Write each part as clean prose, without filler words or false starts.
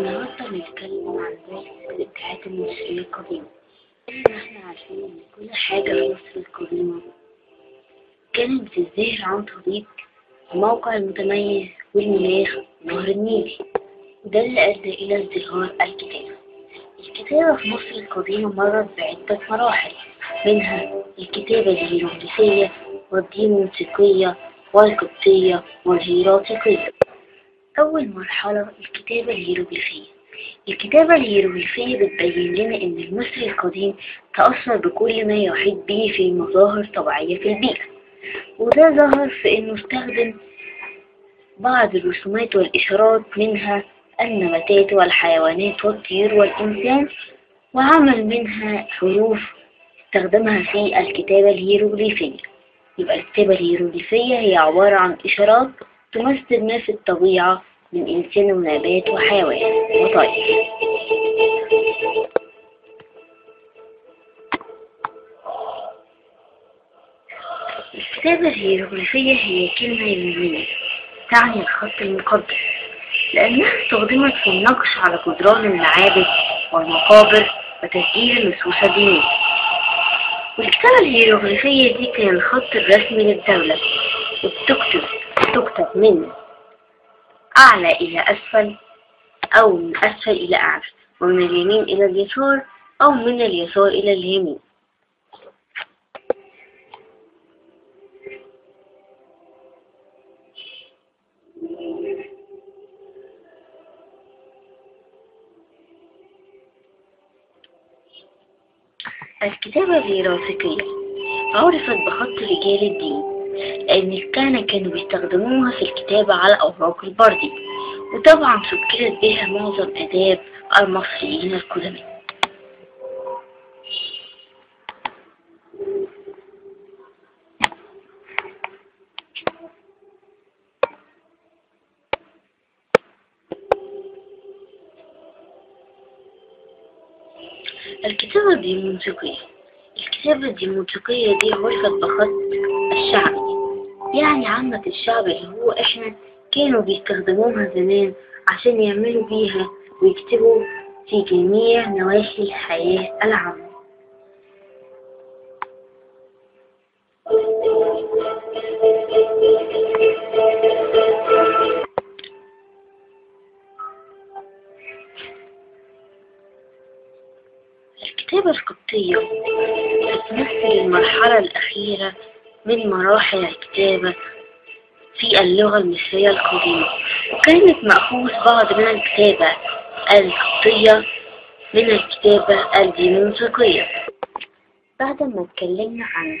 النهارده هنتكلم عن الاتحاد المصري القديم. احنا عارفين ان كل حاجه في مصر القديمه كانت بتزدهر عن طريق الموقع المتميز والمناخ ونهر النيل، وده اللي ادى الى ازدهار الكتابه في مصر القديمه مرت بعده مراحل، منها الكتابه الهيروغليفيه والديموتيقيه والقبطيه والهيراتيقيه. أول مرحلة الكتابة الهيروغليفية. الكتابة الهيروغليفية بتبين لنا إن المصري القديم تأثر بكل ما يحيط به في مظاهر طبيعية في البيئة، وده ظهر في إنه استخدم بعض الرسومات والإشارات، منها النباتات والحيوانات والطيور والإنسان، وعمل منها حروف استخدمها في الكتابة الهيروغليفية. يبقى الكتابة الهيروغليفية هي عبارة عن إشارات تمثل ما في الطبيعة من إنسان ونبات وحيوان وطائر. الكتابة الهيروغليفية هي كلمة يونانية تعني الخط المقدس، لأنها استخدمت في النقش على جدران المعابد والمقابر وتسجيل النصوص الدينية. والكتابة الهيروغليفية دي كان الخط الرسمي للدولة، وبتكتب من أعلى إلى أسفل أو من أسفل إلى أعلى، ومن اليمين إلى اليسار أو من اليسار إلى اليمين. الكتابة الهيراتيقية عرفت بخط رجال الدين، لأن الكهنة كانوا بيستخدموها في الكتابة على أوراق البردي، وطبعا شكلت بها معظم آداب المصريين القدماء. الكتابة الديموتيقية. الكتابة الديموتيقية دي عرفت بخط الشعبي، يعني عامة الشعب اللي هو احنا، كانوا بيستخدموها زمان عشان يعملوا بيها ويكتبوا في جميع نواحي الحياة العامة. الكتابة القبطية بتمثل المرحلة الأخيرة من مراحل الكتابة في اللغة المصرية القديمة، وكانت مأخوذ بعض من الكتابة القبطية من الكتابة الديموتيقية. بعد ما اتكلمنا عن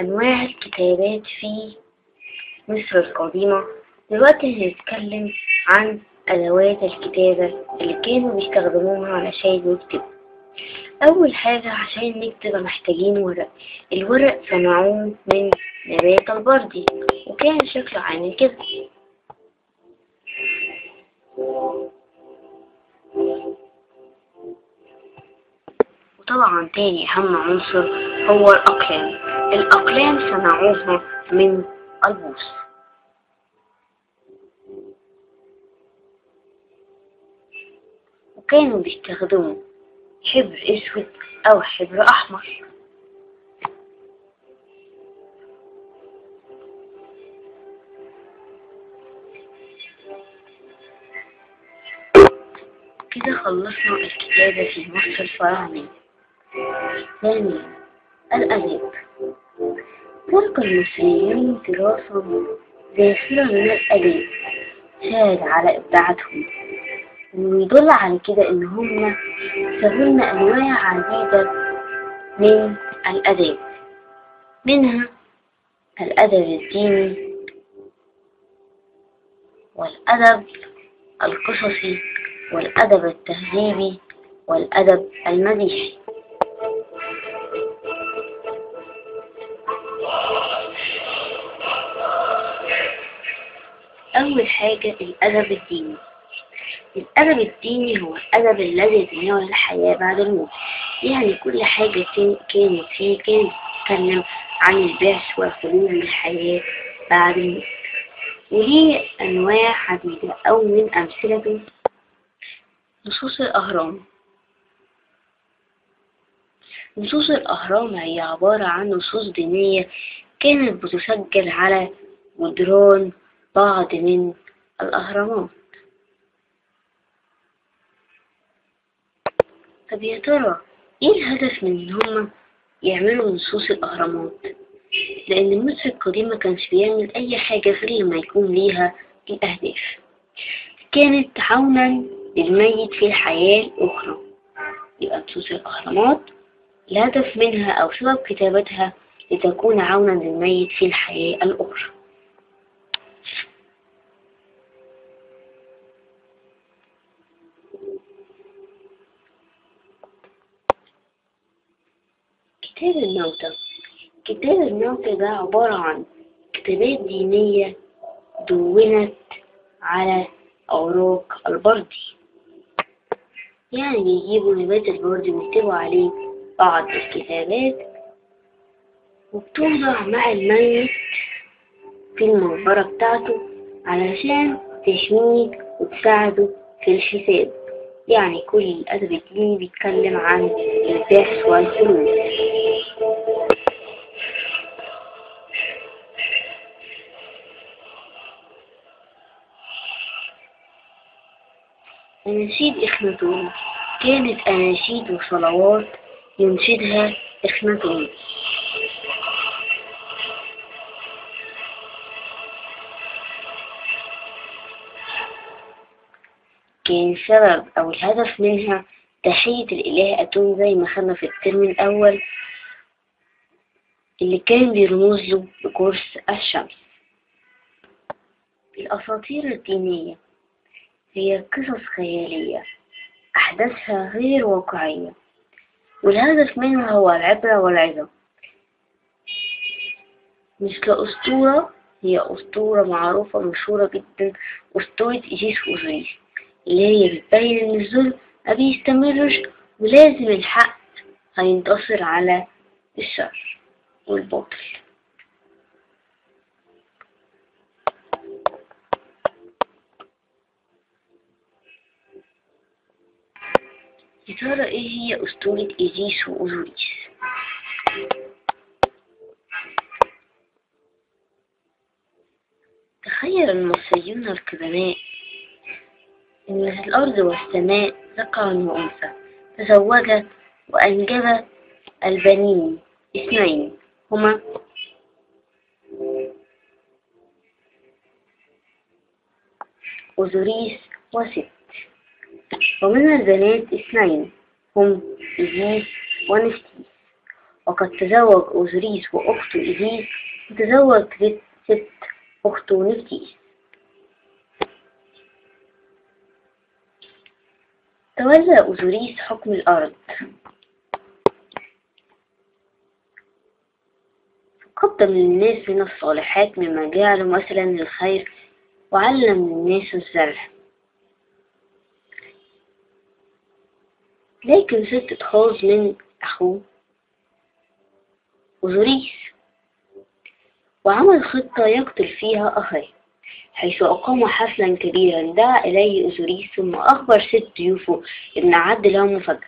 أنواع الكتابات في مصر القديمة، دلوقتي هنتكلم عن أدوات الكتابة اللي كانوا بيستخدموها علشان يكتبوا. أول حاجة عشان نكتب محتاجين ورق. الورق صنعوه من نبات البردي، وكان شكله عامل كده. وطبعا تاني أهم عنصر هو الأقلام. الأقلام صنعوها من البوص. وكانوا بيستخدموا حبر اسود او حبر احمر. كده خلصنا الكتابة في مصر الفراعنة. ثانيا الآلات. ترك المصريين دراسة داخلة من الآلات ساعد على إبداعاتهم، ويدل على كده إن هما سهلنا أنواع عديدة من الأدب، منها الأدب الديني والأدب القصصي والأدب التهذيبي والأدب المديحي. أول حاجة الأدب الديني. الأدب الديني هو الأدب الذي يتناول الحياة بعد الموت، يعني كل حاجة كانت فيه كانت بتتكلم عن البعث والخلود للحياة بعد الموت، وليه أنواع عديدة. أو من أمثلته نصوص الأهرام هي عبارة عن نصوص دينية كانت بتسجل على جدران بعض من الأهرامات. طب يا ترى ايه الهدف من ان هما يعملوا نصوص الأهرامات؟ لأن مصر القديمة كانش بيعمل أي حاجة غير لما يكون ليها الأهداف، كانت تعاونا للميت في الحياة الأخرى. يبقى نصوص الأهرامات الهدف منها أو سبب كتابتها لتكون عونا للميت في الحياة الأخرى. كتاب الموتى ده عبارة عن كتابات دينية دونت على أوراق البردي، يعني يجيبوا نبات البردي ويكتبوا عليه بعض الكتابات وبتوضع مع الميت في المقبرة بتاعته علشان تحميه وتساعده في الحساب. يعني كل الأدب الديني بيتكلم عن البحث والفلوس. أناشيد إخناتون كانت أناشيد وصلوات ينشدها إخناتون. كان السبب أو الهدف منها تحية الإله أتون زي ما خدنا في الترم الأول، اللي كان بيرمز له بقرص الشمس. الأساطير الدينية هي قصص خيالية أحداثها غير واقعية، والهدف منها هو العبرة والعظة. مش كأسطورة، هي أسطورة معروفة مشهورة جدا، أسطورة إيزيس وأوزوريس، اللي هي بتبين إن الظلم ما بيستمرش ولازم الحق هينتصر على الشر والباطل. يا ترى ايه هي أسطورة إيزيس وأوزوريس؟ تخيل المصريون القدماء إن في الأرض والسماء ذكرا وأنثى، تزوج وأنجب البنين اثنين هما أوزوريس وست، ومن البنات اثنين هم إيزيس ونفتيس. وقد تزوج أوزوريس وأخته إيزيس، وتزوج ست أخته نفتيس. تولى أوزوريس حكم الأرض، قدم للناس من الصالحات مما جعله مثلا للخير، وعلم الناس الزرع. لكن ست اتخاذ من أخوه أوزوريس، وعمل خطة يقتل فيها أخيه، حيث أقام حفلا كبيرا دعا إليه أوزوريس، ثم أخبر ست ضيوفه إن عد لهم مفاجأة،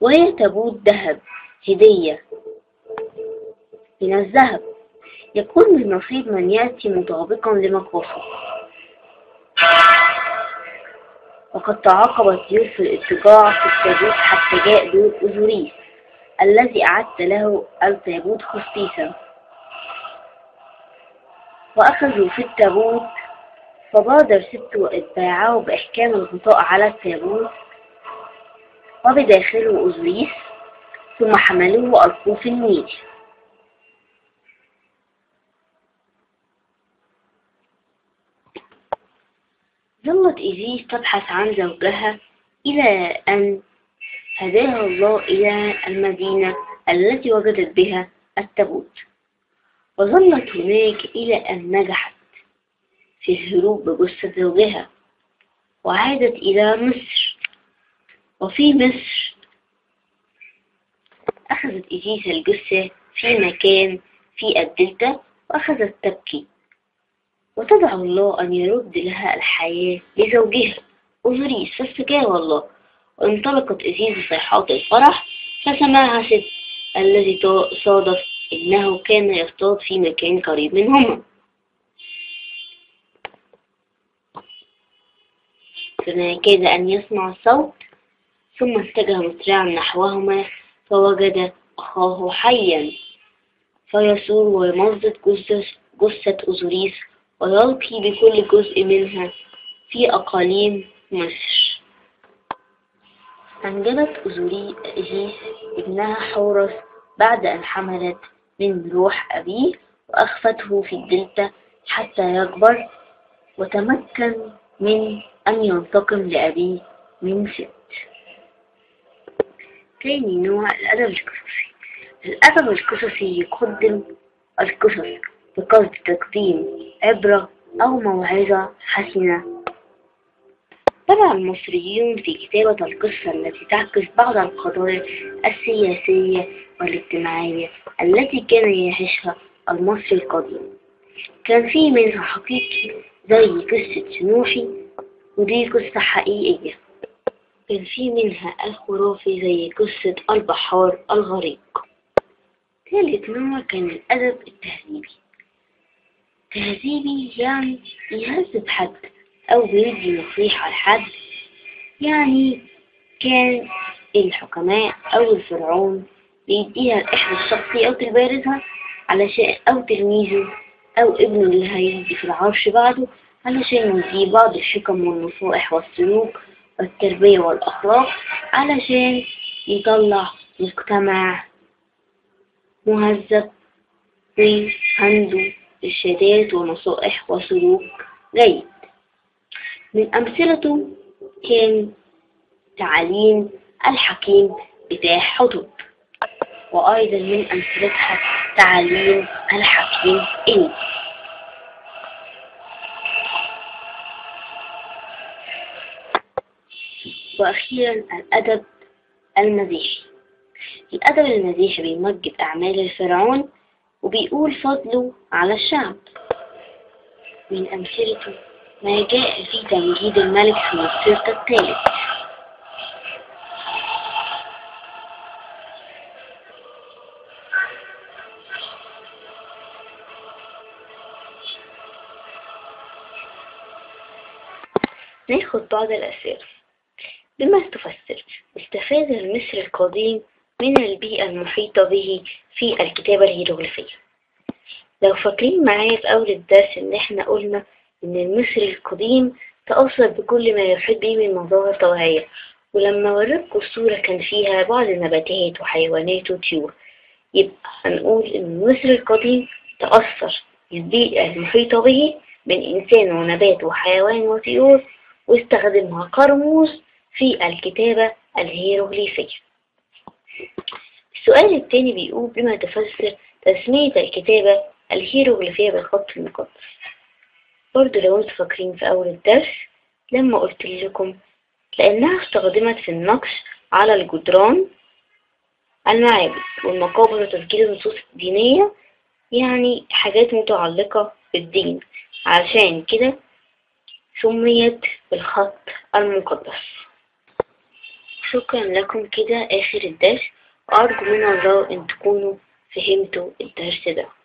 وهي تابوت ذهب هدية من الذهب يكون من نصيب من يأتي مطابقا لمقاصه. وقد تعاقبت ضيوف الاتجاع في التابوت حتى جاء دور أوزوريس الذي أعدت له التابوت خصيصا، وأخذوا في التابوت. فبادر ست واتباعه بإحكام الغطاء على التابوت وبداخله أوزوريس، ثم حملوه وألقوه في النيل. ظلت إيزيس تبحث عن زوجها إلى أن هداها الله إلى المدينة التي وجدت بها التابوت، وظلت هناك إلى أن نجحت في الهروب بجثة زوجها، وعادت إلى مصر. وفي مصر أخذت إيزيس الجثة في مكان في الدلتا، وأخذت تبكي وتدعو الله أن يرد لها الحياة لزوجها أوزوريس، فاستجاب الله انطلقت إزيزة صيحات الفرح فسمعها ست الذي صادف إنه كان يصطاد في مكان قريب منهما. فما كاد أن يسمع الصوت ثم اتجه مسرعا نحوهما فوجد أخاه حيا، فيصور ويمزد جثة أوزوريس ويلقي بكل جزء منها في أقاليم مصر. أنجبت أوزوريس ابنها حورس بعد أن حملت من روح أبيه وأخفته في الدلتا حتى يكبر وتمكن من أن ينتقم لأبيه من ست. تاني نوع الأدب القصصي. الأدب القصصي يقدم القصص بقصد تقديم عبرة أو موعظة حسنة. بدأ المصريون في كتابة القصة التي تعكس بعض القضايا السياسية والاجتماعية التي كان يعيشها المصري القديم. كان في منها حقيقي زي قصة سنوحي، ودي قصة حقيقية. كان في منها الخرافي زي قصة البحار الغريق. ثالث نوع كان الأدب التهذيبي. تهذيبي يعني يهذب حد أو بيدي نصيحة لحد، يعني كان الحكماء أو الفرعون بيديها لإحدى الشخصيات البارزة علشان أو تلميذه أو ابنه اللي هيجي في العرش بعده علشان يديه بعض الحكم والنصائح والسلوك والتربية والأخلاق علشان يطلع مجتمع مهذب وعنده إرشادات ونصائح وسلوك جيد. من أمثلته كان تعاليم الحكيم بتاع حطب، وأيضا من أمثلتها تعاليم الحكيم إني. وأخيرا الأدب المزيحي. الأدب المزيحي بيمجد أعمال الفرعون وبيقول فضله على الشعب. من أمثلته ما جاء في تمجيد الملك في السرق الثالث. ناخد بعض الأسئلة. بما تفسر استفاد المصري القديم من البيئة المحيطة به في الكتابة الهيروغليفية؟ لو فاكرين معايا في أول الدرس إن إحنا قلنا إن المصري القديم تأثر بكل ما يحيط به من مظاهر طبيعية، ولما وريتكم الصورة كان فيها بعض النباتات وحيوانات وطيور، يبقى هنقول إن المصري القديم تأثر بالبيئة المحيطة به من إنسان ونبات وحيوان وطيور واستخدمها كرموز في الكتابة الهيروغليفية. السؤال الثاني بيقول بما تفسر تسمية الكتابة الهيروغليفية بالخط المقدس؟ برضو لو انتوا فاكرين في أول الدرس لما قلت لكم لأنها استخدمت في النقش على الجدران المعابد والمقابر وتسجيل النصوص الدينية، يعني حاجات متعلقة بالدين، علشان كده سميت بالخط المقدس. شكرا لكم، كده آخر الدرس، وأرجو من الله أن تكونوا فهمتوا الدرس ده.